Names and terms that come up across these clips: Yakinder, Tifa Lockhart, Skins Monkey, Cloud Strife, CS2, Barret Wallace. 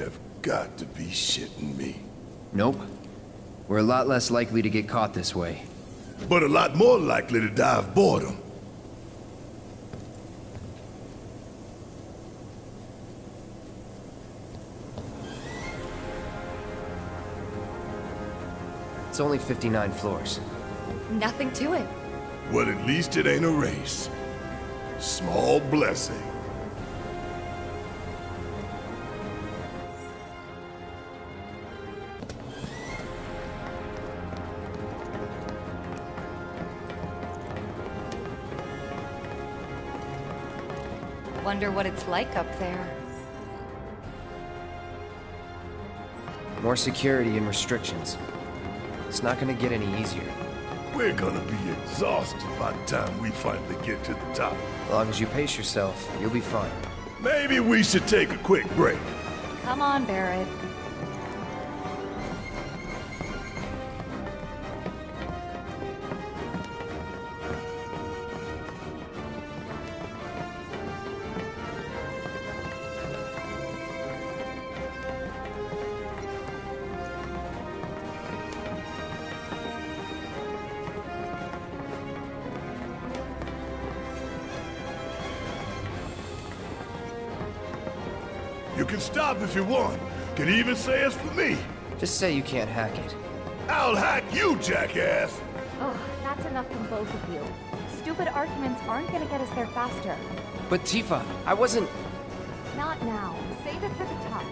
have got to be shitting me. Nope. We're a lot less likely to get caught this way. But a lot more likely to die of boredom. It's only 59 floors. Nothing to it. Well, at least it ain't a race. Small blessing. Wonder what it's like up there. More security and restrictions. It's not gonna get any easier. We're gonna be exhausted by the time we finally get to the top. As long as you pace yourself, you'll be fine. Maybe we should take a quick break. Come on, Barret. You can stop if you want. Can even say it's for me. Just say you can't hack it. I'll hack you, jackass! Oh, that's enough from both of you. Stupid arguments aren't gonna get us there faster. But Tifa, I wasn't... Not now. Save it for the top.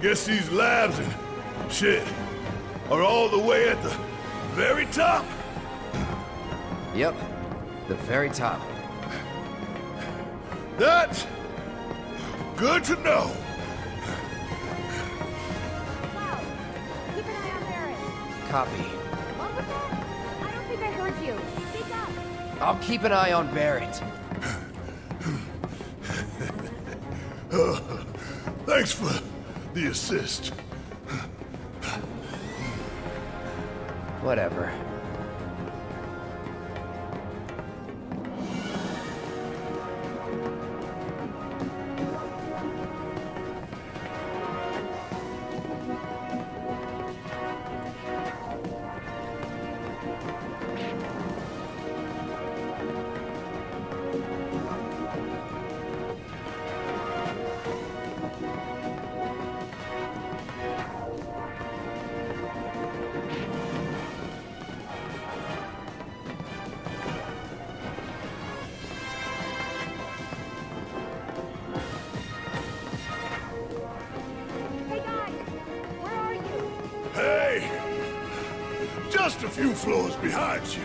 Guess these labs and shit are all the way at the very top? Yep, the very top. That's good to know. Wow, keep an eye on Barret. Copy. What was that? I don't think I heard you. Speak up. I'll keep an eye on Barret. Thanks for... the assist. Whatever. Just a few floors behind you.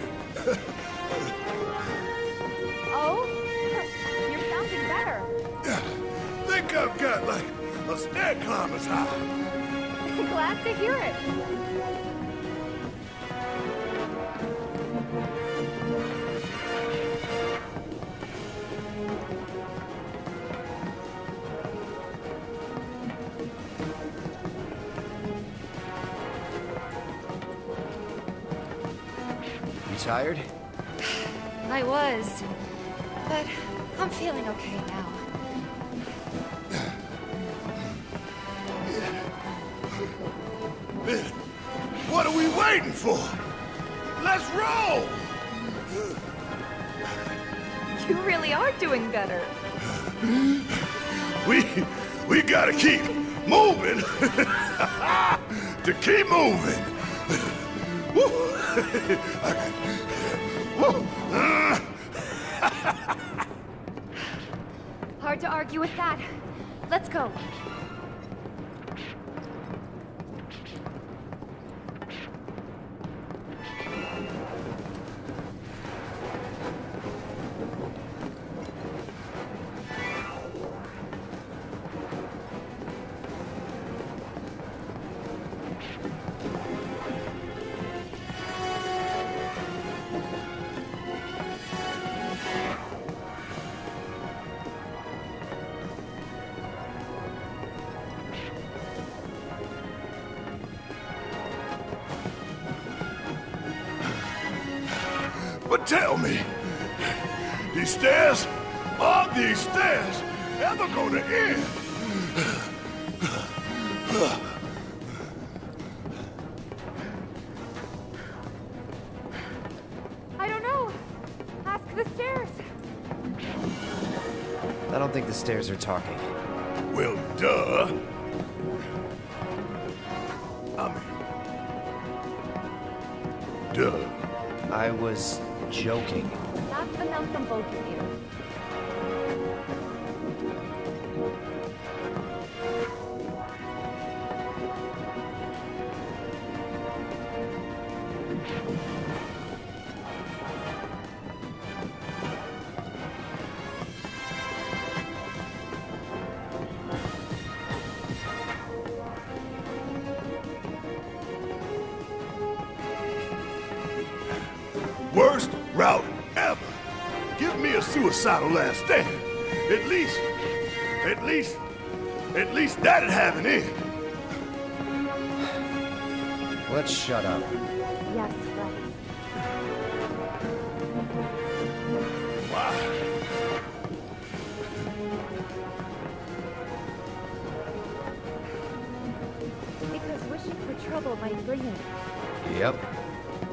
Oh? You're sounding better. Think I've got like a stair climber's high. Glad to hear it. Tired? I was, but I'm feeling okay now. What are we waiting for? Let's roll! You really are doing better. We gotta keep moving to keep moving. Woo! Hard to argue with that. Let's go. but tell me, these stairs, all these stairs, ever go to end? I don't know. Ask the stairs. I don't think the stairs are talking. Well, duh. Duh. I was joking. That's enough from both of you. Worst route ever. Give me a suicidal last stand. At least that'd have an end. Let's shut up. Yes, right. Wow. Because wishing for trouble might bring it. Yep.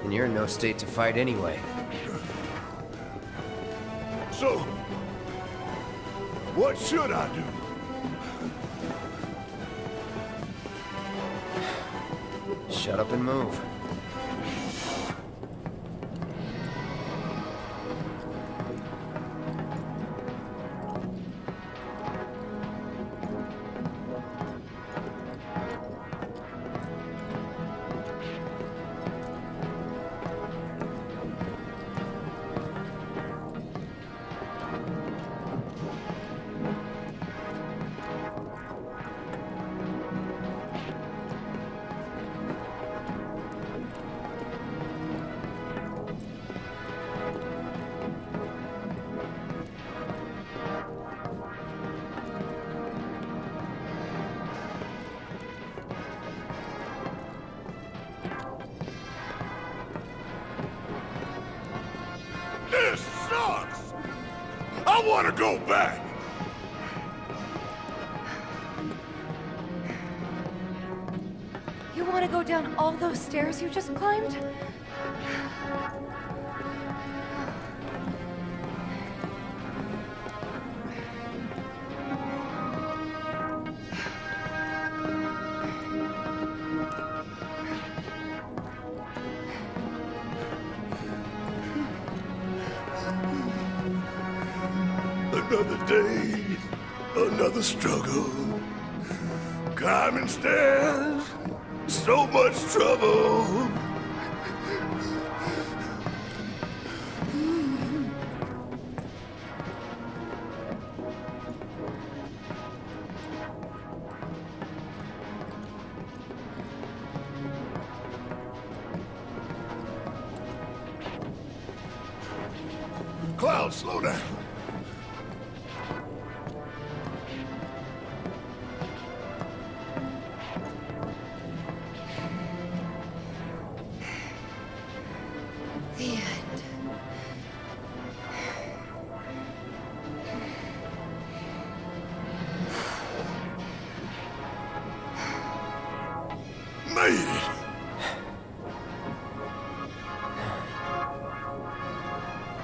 And you're in no state to fight anyway. So, what should I do? Shut up and move. I want to go back! You want to go down all those stairs you just climbed? Another day, another struggle, climbing stairs, so much trouble. Cloud, slow down.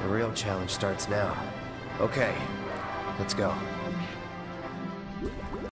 The real challenge starts now. Okay, let's go.